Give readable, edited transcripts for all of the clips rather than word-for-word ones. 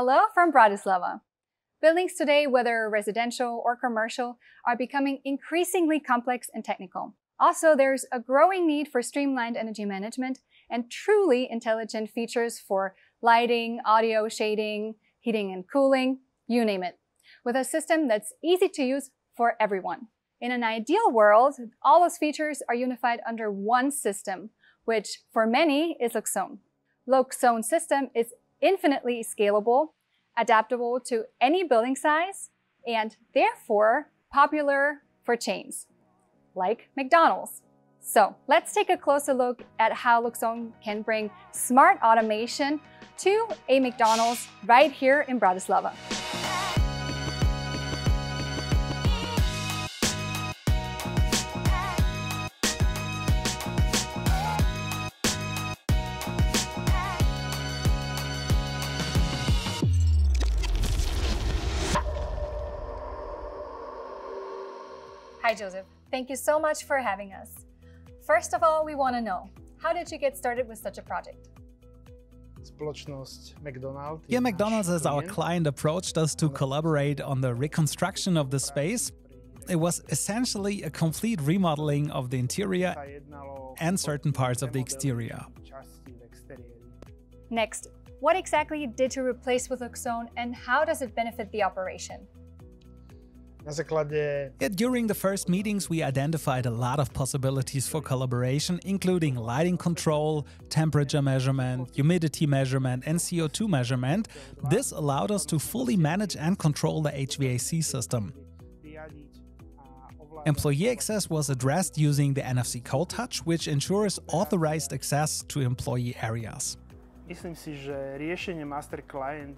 Hello from Bratislava. Buildings today, whether residential or commercial, are becoming increasingly complex and technical. Also, there's a growing need for streamlined energy management and truly intelligent features for lighting, audio, shading, heating and cooling, you name it, with a system that's easy to use for everyone. In an ideal world, all those features are unified under one system, which for many is Loxone. Loxone's system is infinitely scalable, adaptable to any building size, and therefore popular for chains like McDonald's. So let's take a closer look at how Loxone can bring smart automation to a McDonald's right here in Bratislava. Hi Joseph, thank you so much for having us. First of all, we want to know, how did you get started with such a project? Here, McDonald's as our client approached us to collaborate on the reconstruction of the space. It was essentially a complete remodeling of the interior and certain parts of the exterior. Next, what exactly did you replace with Loxone and how does it benefit the operation? During the first meetings, we identified a lot of possibilities for collaboration, including lighting control, temperature measurement, humidity measurement, and CO2 measurement. This allowed us to fully manage and control the HVAC system. Employee access was addressed using the NFC Code Touch, which ensures authorized access to employee areas. The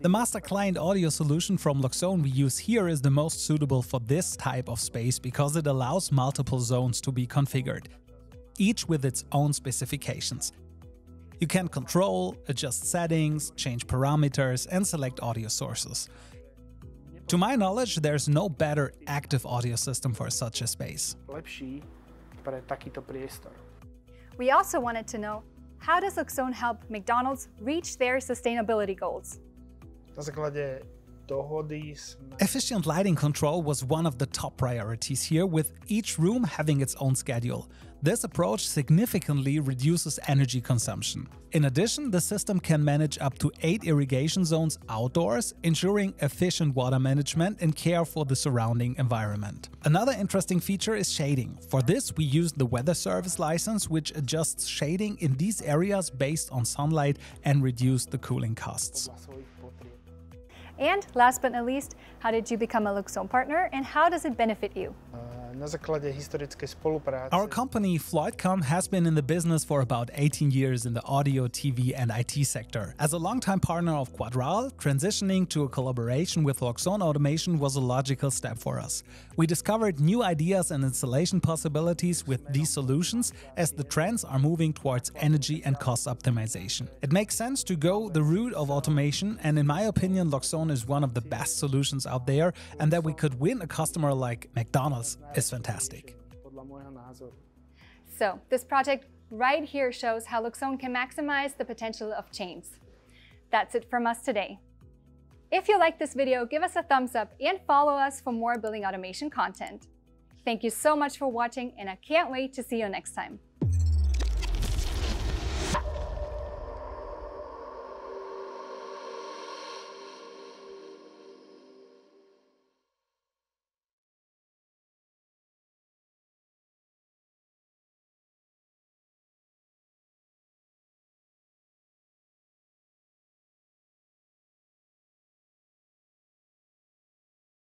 master client audio solution from Loxone we use here is the most suitable for this type of space because it allows multiple zones to be configured, each with its own specifications. You can control, adjust settings, change parameters, and select audio sources. To my knowledge, there's no better active audio system for such a space. We also wanted to know, how does Loxone help McDonald's reach their sustainability goals? Efficient lighting control was one of the top priorities here, with each room having its own schedule. This approach significantly reduces energy consumption. In addition, the system can manage up to 8 irrigation zones outdoors, ensuring efficient water management and care for the surrounding environment. Another interesting feature is shading. For this, we used the weather service license, which adjusts shading in these areas based on sunlight and reduced the cooling costs. And last but not least, how did you become a Loxone partner and how does it benefit you? Our company FloydCom has been in the business for about 18 years in the audio, TV and IT sector. As a longtime partner of Quadral, transitioning to a collaboration with Loxone Automation was a logical step for us. We discovered new ideas and installation possibilities with these solutions as the trends are moving towards energy and cost optimization. It makes sense to go the route of automation, and in my opinion, Loxone is one of the best solutions out there, and that we could win a customer like McDonald's is fantastic. So this project right here shows how Loxone can maximize the potential of chains. That's it from us today. If you liked this video, give us a thumbs up and follow us for more building automation content. Thank you so much for watching, and I can't wait to see you next time.